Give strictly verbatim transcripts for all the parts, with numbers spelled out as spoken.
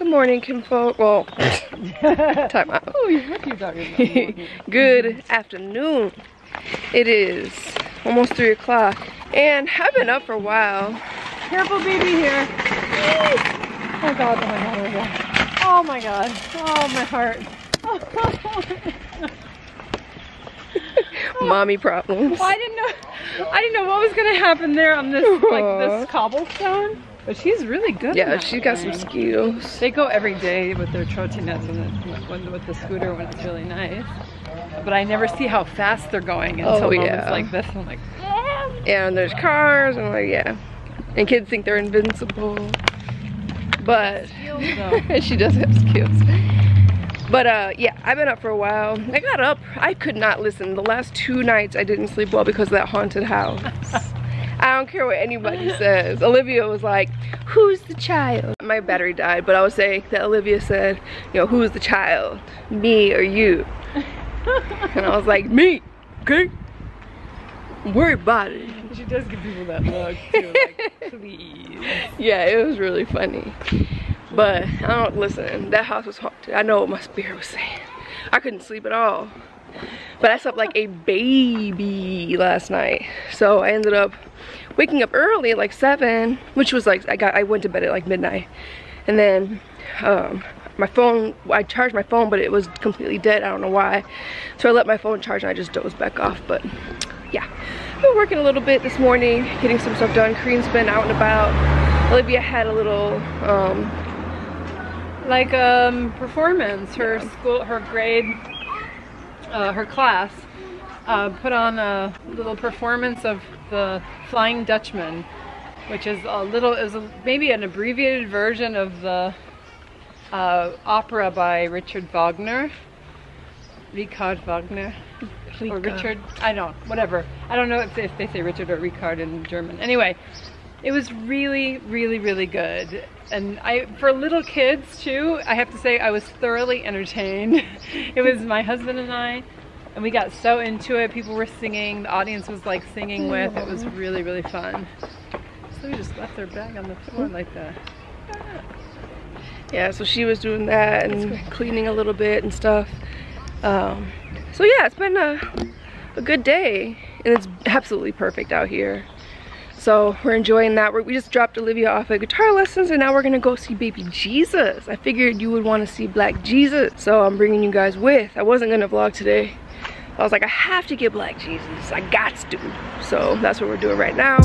Good morning, kinfolk. Well, time out. Oh, you're talking about good afternoon. It is almost three o'clock, and I've been up for a while. Careful, baby, here. Oh God! Oh my God! Oh my God! Oh my heart! Oh. Mommy problems. Well, I didn't know. I didn't know what was gonna happen there on this Aww. like this cobblestone. But she's really good. Yeah, she's got some skills. They go every day with their trotinets and with the scooter when it's really nice. But I never see how fast they're going until oh, yeah. moments like this. I'm like, yeah. yeah. And there's cars. I'm like, yeah. And kids think they're invincible. But she does have skills. But uh, yeah, I've been up for a while. I got up. I could not listen. The last two nights I didn't sleep well because of that haunted house. I don't care what anybody says. Olivia was like, who's the child? My battery died, but I would say that Olivia said, you know, who's the child? Me or you? And I was like, me, okay? I'm worried about it. She does give people that look too, like, please. Yeah, it was really funny. But I don't listen. That house was haunted. I know what my spirit was saying. I couldn't sleep at all. But I slept like a baby last night. So I ended up waking up early at like seven, which was like, I got, I went to bed at like midnight. And then um, my phone, I charged my phone, but it was completely dead. I don't know why. So I let my phone charge and I just dozed back off. But yeah, I've been working a little bit this morning, getting some stuff done. Kareem's been out and about. Olivia had a little, um, like um, performance, her yeah. school, her grade, Uh, her class uh, put on a little performance of The Flying Dutchman, which is a little, is a, maybe an abbreviated version of the uh, opera by Richard Wagner. Richard Wagner. Richard. Or Richard, I don't, whatever. I don't know if they, if they say Richard or Richard in German. Anyway, it was really, really, really good. And I, for little kids too, I have to say I was thoroughly entertained. It was my husband and I, and we got so into it. People were singing, the audience was like singing with. It was really, really fun. So we just left their bag on the floor like that. Yeah, so she was doing that and cleaning a little bit and stuff. Um, so yeah, it's been a, a good day, and it's absolutely perfect out here. So we're enjoying that. We just dropped Olivia off at guitar lessons, and now we're gonna go see baby Jesus. I figured you would wanna see Black Jesus, so I'm bringing you guys with. I wasn't gonna vlog today. I was like, I have to get Black Jesus. I gots to. So that's what we're doing right now.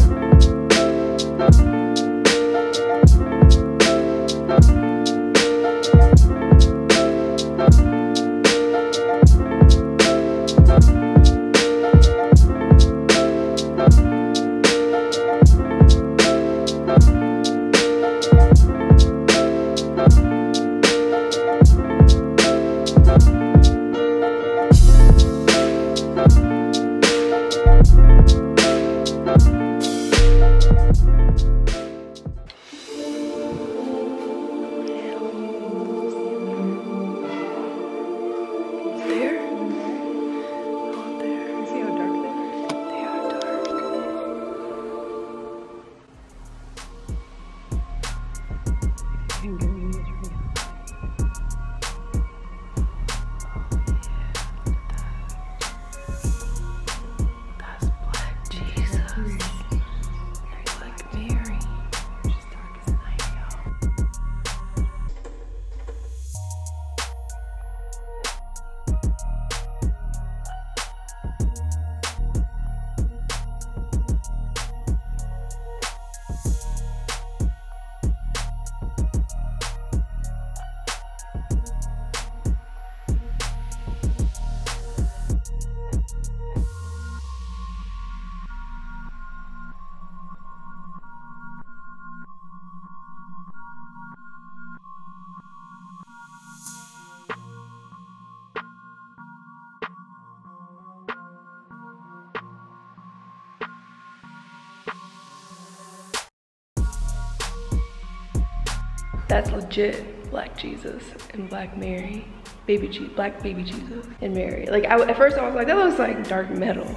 That's legit Black Jesus and Black Mary, baby Je Black baby Jesus and Mary. Like I, at first I was like, that looks like dark metal,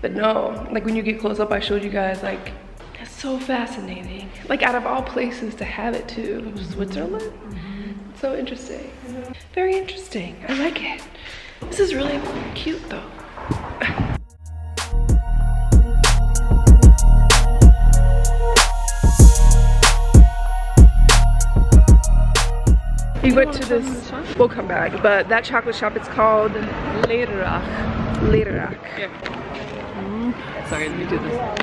but no. Like when you get close up, I showed you guys like that's so fascinating. Like, out of all places to have it to, Switzerland? Mm-hmm. So interesting. Mm-hmm. Very interesting. I like it. This is really cute though. We went to this, we'll come back, but that chocolate shop, it's called Laterach. Laterach. Yeah. Mm. Sorry, let me do this.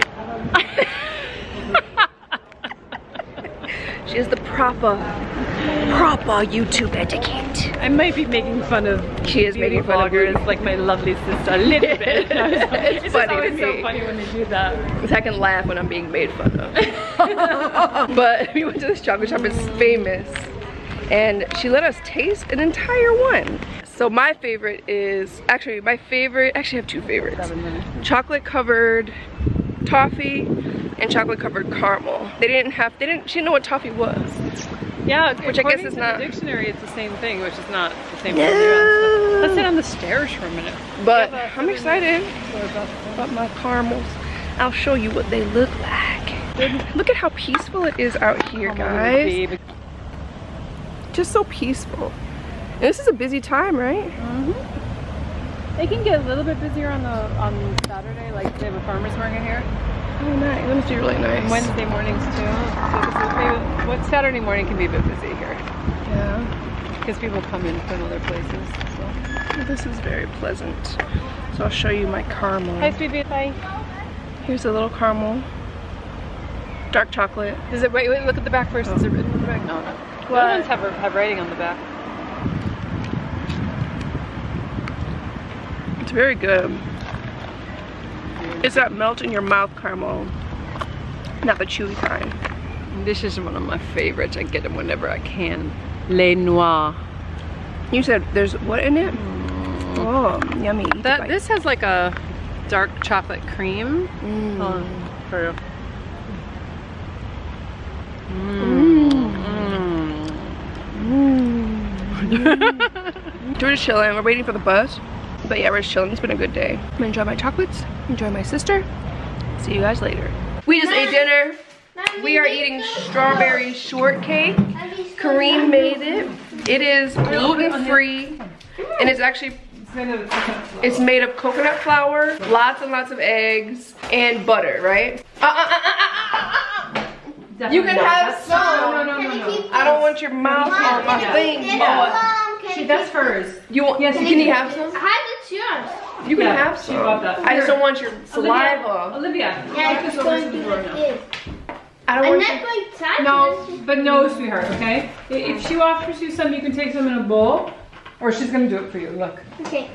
She is the proper, proper YouTube etiquette. I might be making fun of she is making fun bloggers, of like my lovely sister, a little bit. It's, it's funny always so funny when they do that. So I can laugh when I'm being made fun of. But we went to this chocolate shop, it's famous. And she let us taste an entire one. So my favorite is, actually my favorite, actually I have two favorites. Chocolate covered toffee and chocolate covered caramel. They didn't have, they didn't, she didn't know what toffee was. Yeah, which I guess is not. According to the dictionary, it's the same thing, which is not the same thing. Yeah. Let's sit on the stairs for a minute. But yeah, I'm excited about my caramels. I'll show you what they look like. Look at how peaceful it is out here, guys. Just so peaceful. And this is a busy time, right? Mm-hmm. They can get a little bit busier on the on Saturday, like they have a farmer's market here. Oh, nice. That must be really nice. And Wednesday mornings, too. So what Saturday morning can be a bit busy here. Yeah. Because people come in from other places. So. This is very pleasant. So I'll show you my caramel. Hi, sweetie. Hi. Here's a little caramel. Dark chocolate. Is it, wait, wait, look at the back first. Oh. Is it written on the back? No, no. What? Those ones have, have writing on the back. It's very good. It's that melt in your mouth caramel, not the chewy kind. This is one of my favorites. I get them whenever I can. Les Noix. You said there's what in it? Mm. Oh, yummy. That, this has like a dark chocolate cream. Mm. Um, for real. Mm. Mm. We're just chilling, we're waiting for the bus. But yeah, we're just chilling, it's been a good day. I'm gonna enjoy my chocolates, enjoy my sister. See you guys later. We just ate dinner. We are eating strawberry shortcake. Kareem made it. It is gluten-free and it's actually, it's made of coconut flour, lots and lots of eggs, and butter, right? Uh, uh, uh, uh, uh, uh. You can have some. No, no, no, no. I don't want your mouth on my thing. She, that's hers. You want? Yes. Can you have some? I have the yours. You can have some. I just don't want your saliva. Olivia. Yeah. This over to the door now. I don't want. I'm not going to touch. No, but no, sweetheart. Okay. If she offers you some, you can take some in a bowl, or she's gonna do it for you. Look. Okay.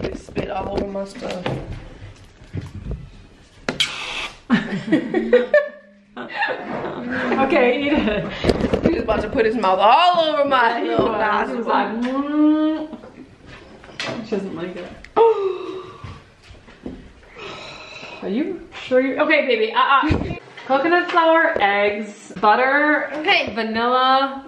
They spit all over my stuff. Okay, eat it. He was about to put his mouth all over my yeah, little nostrils. Like, mm. She doesn't like it. Are you sure you're okay, baby? Uh uh. Coconut flour, eggs, butter, okay, vanilla,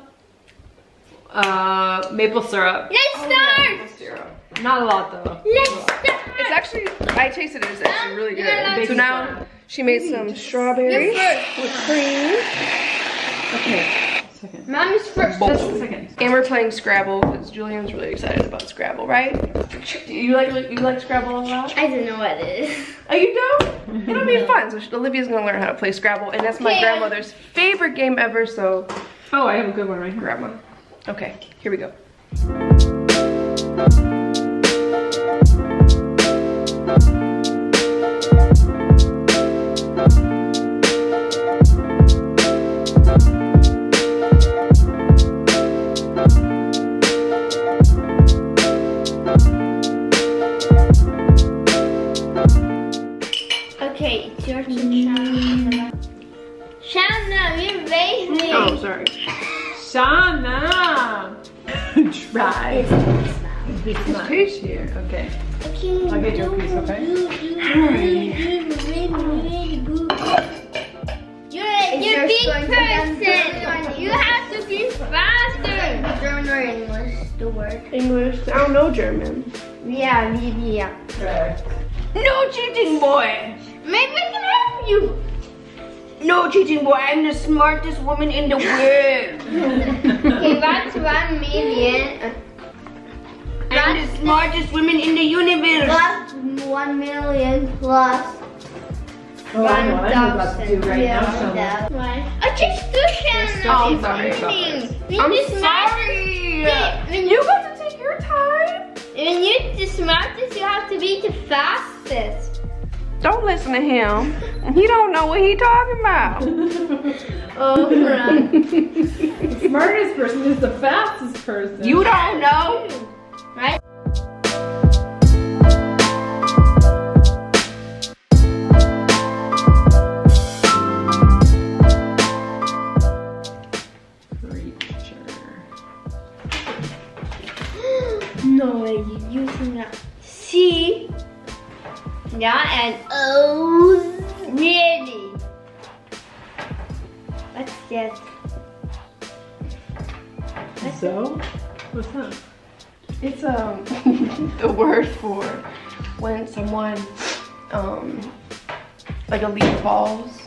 uh, maple syrup. Let's start. Oh, maple syrup. Not a lot though. Let's start. It's actually, I tasted it. It's actually really good. Yeah, so now. She made mm-hmm. some strawberries with cream. Okay, second. Mommy's first. Just a second. And we're playing Scrabble because Julian's really excited about Scrabble, right? Do you like you like Scrabble a lot? I don't know what it is. Oh, you don't? It'll be fun. So Olivia's gonna learn how to play Scrabble, and that's my okay. grandmother's favorite game ever. So. Oh, I have a good one right here. Grandma. Okay, here we go. Okay, it's your turn. Shauna, you raised me. Oh, sorry. Shauna! Try. It's piece here. Okay. Okay. I'll get your piece, okay? You're, you're a big person. You have to be faster. German or English? The word. English. I don't know German. Yeah, yeah. No cheating, boy. Maybe I can help you. No cheating, boy. I'm the smartest woman in the world. He wants one million. I'm the smartest woman in the universe. Plus one million plus. Oh, one no, thousand. Right yeah. now, I just cushion. Oh, I'm sorry. I'm sorry. When you got to take your time. When you're the smartest, you have to be the fastest. Don't listen to him. He don't know what he talking about. Oh, right. The smartest person is the fastest person. You don't know. Right? No way, you're using that C. Yeah, and oh, really? What's this? What's so? It? What's that? It's um the word for when someone um like a leaf falls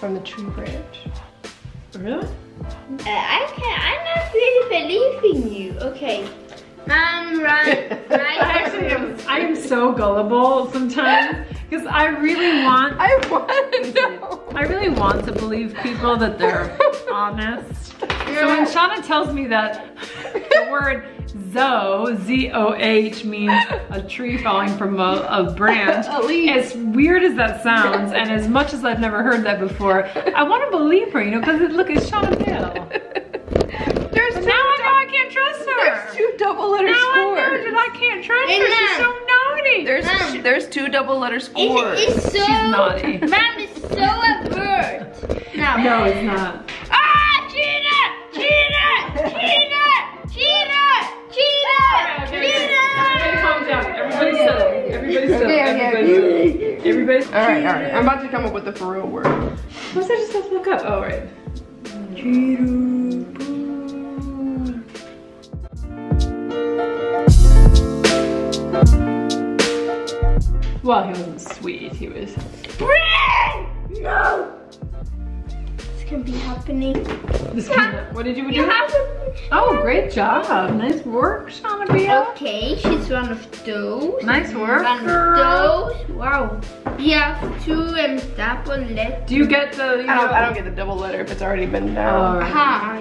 from the tree branch. Really? Uh, I can't. I'm not really believing you. Okay. Um, right, right. I actually am, I am so gullible sometimes because I really want. I want to know. I really want to believe people that they're honest. Yeah. So when Shauna tells me that the word "zoh" Z O H means a tree falling from a, a branch, a as weird as that sounds, and as much as I've never heard that before, I want to believe her. You know, because look, it's Shauna Dale. There's now I know I can't trust her. There's two double letter now scores. Now I know that I can't trust and her. Mom, she's so naughty. There's Mom, there's two double letter scores. It, it's so, she's naughty. Mom is so avert. No, no, it's not. Ah, cheetah! Cheetah! Cheetah! Cheetah! Cheetah! Cheetah! Everybody calm down. Everybody's still. Everybody's still. Everybody's still. Everybody's still. All right, all right. I'm about to come up with the for real word. What's I just supposed to look up? Oh, right. Cheetah. Well, he wasn't sweet, he was. No! This could be happening. This yeah. What did you do? You have to oh, great job. Nice work, Shauna Bia. Okay, she's one of those. Nice work. One girl. Of those. Wow. We have two and double letter. Do you get the. You I, don't, I don't get the double letter if it's already been down. Aha.